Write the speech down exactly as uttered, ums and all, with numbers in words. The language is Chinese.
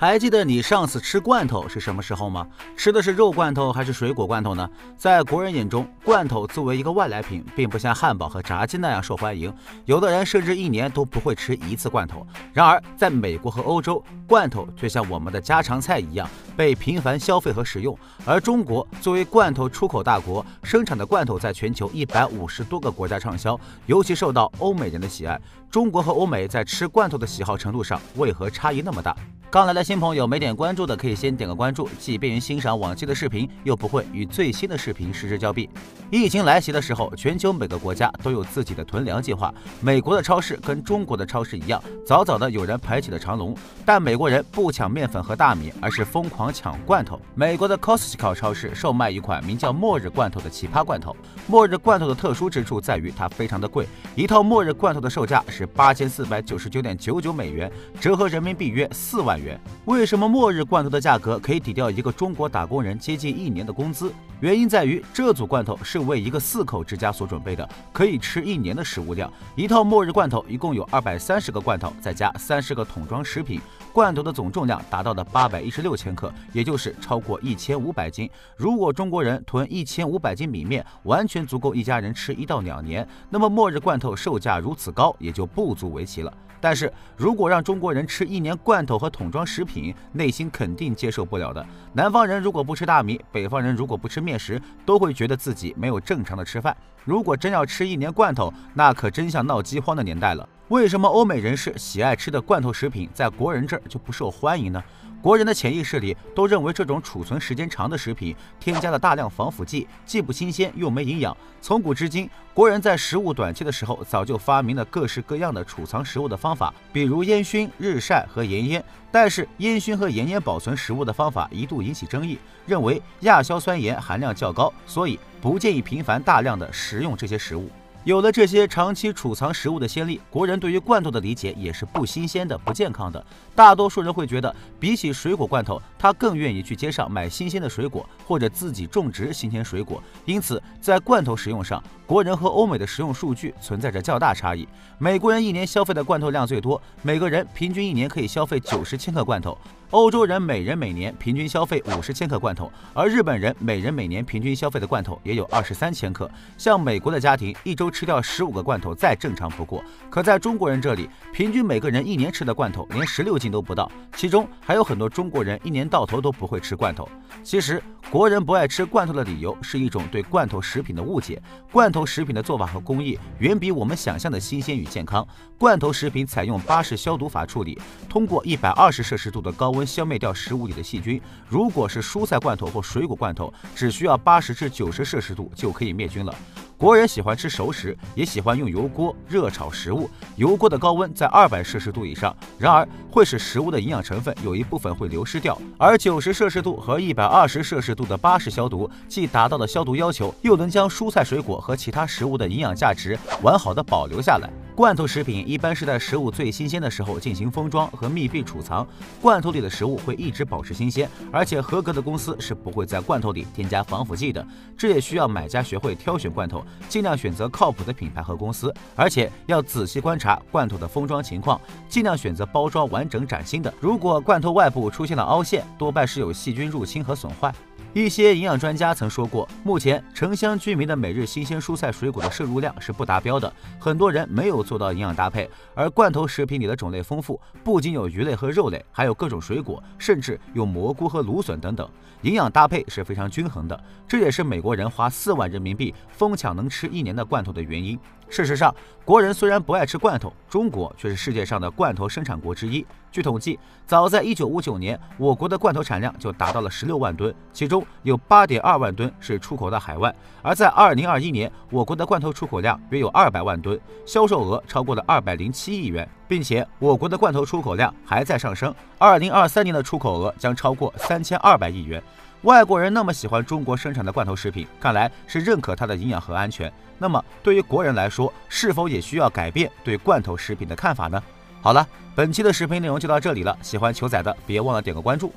还记得你上次吃罐头是什么时候吗？吃的是肉罐头还是水果罐头呢？在国人眼中，罐头作为一个外来品，并不像汉堡和炸鸡那样受欢迎，有的人甚至一年都不会吃一次罐头。然而，在美国和欧洲，罐头却像我们的家常菜一样被频繁消费和使用。而中国作为罐头出口大国，生产的罐头在全球一百五十多个国家畅销，尤其受到欧美人的喜爱。中国和欧美在吃罐头的喜好程度上，为何差异那么大？刚来的新朋友没点关注的，可以先点个关注，既便于欣赏往期的视频，又不会与最新的视频失之交臂。疫情来袭的时候，全球每个国家都有自己的囤粮计划。美国的超市跟中国的超市一样，早早的有人排起了长龙，但美国人不抢面粉和大米，而是疯狂抢罐头。美国的 Costco 超市售卖一款名叫末日罐头的奇葩罐头。末日罐头的特殊之处在于它非常的贵，一套末日罐头的售价是八千四百九十九点九九美元，折合人民币约四万元。为什么末日罐头的价格可以抵掉一个中国打工人接近一年的工资？原因在于这组罐头是为一个四口之家所准备的，可以吃一年的食物量。一套末日罐头一共有二百三十个罐头，再加三十个桶装食品，罐头的总重量达到了八百一十六千克，也就是超过一千五百斤。如果中国人囤一千五百斤米面，完全足够一家人吃一到两年，那么末日罐头售价如此高，也就不足为奇了。但是如果让中国人吃一年罐头和桶装食品，内心肯定接受不了的。南方人如果不吃大米，北方人如果不吃面食，都会觉得自己没有正常的吃饭。如果真要吃一年罐头，那可真像闹饥荒的年代了。为什么欧美人士喜爱吃的罐头食品，在国人这儿就不受欢迎呢？国人的潜意识里都认为这种储存时间长的食品添加了大量防腐剂，既不新鲜又没营养。从古至今，国人在食物短缺的时候，早就发明了各式各样的储藏食物的方法，比如烟熏、日晒和盐腌。但是烟熏和盐腌保存食物的方法一度引起争议，认为亚硝酸盐含量较高，所以不建议频繁大量的食用这些食物。有了这些长期储藏食物的先例，国人对于罐头的理解也是不新鲜的、不健康的。大多数人会觉得，比起水果罐头，他更愿意去街上买新鲜的水果，或者自己种植新鲜水果。因此，在罐头食用上，国人和欧美的食用数据存在着较大差异。美国人一年消费的罐头量最多，每个人平均一年可以消费九十千克罐头。欧洲人每人每年平均消费五十千克罐头，而日本人每人每年平均消费的罐头也有二十三千克。像美国的家庭一周吃掉十五个罐头再正常不过，可在中国人这里，平均每个人一年吃的罐头连十六斤都不到，其中还有很多中国人一年到头都不会吃罐头。其实，国人不爱吃罐头的理由是一种对罐头食品的误解。罐头食品的做法和工艺远比我们想象的新鲜与健康。罐头食品采用巴氏消毒法处理，通过一百二十摄氏度的高温消灭掉食物里的细菌。如果是蔬菜罐头或水果罐头，只需要八十至九十摄氏度就可以灭菌了。国人喜欢吃熟食，也喜欢用油锅热炒食物，油锅的高温在二百摄氏度以上，然而会使食物的营养成分有一部分会流失掉。而九十摄氏度和一百二十摄氏度的巴氏消毒，既达到了消毒要求，又能将蔬菜水果和其他食物的营养价值完好的保留下来。罐头食品一般是在食物最新鲜的时候进行封装和密闭储藏，罐头里的食物会一直保持新鲜，而且合格的公司是不会在罐头里添加防腐剂的。这也需要买家学会挑选罐头，尽量选择靠谱的品牌和公司，而且要仔细观察罐头的封装情况，尽量选择包装完整崭新的。如果罐头外部出现了凹陷，多半是有细菌入侵和损坏。一些营养专家曾说过，目前城乡居民的每日新鲜蔬菜水果的摄入量是不达标的，很多人没有做到营养搭配。而罐头食品里的种类丰富，不仅有鱼类和肉类，还有各种水果，甚至有蘑菇和芦笋等等，营养搭配是非常均衡的。这也是美国人花四万人民币疯抢能吃一年的罐头的原因。事实上，国人虽然不爱吃罐头，中国却是世界上的罐头生产国之一。据统计，早在一九五九年，我国的罐头产量就达到了十六万吨，其中有 八点二万吨是出口到海外。而在二零二一年，我国的罐头出口量约有二百万吨，销售额超过了二百零七亿元，并且我国的罐头出口量还在上升，二零二三年的出口额将超过三千二百亿元。外国人那么喜欢中国生产的罐头食品，看来是认可它的营养和安全。那么对于国人来说，是否也需要改变对罐头食品的看法呢？好了，本期的视频内容就到这里了，喜欢球仔的别忘了点个关注。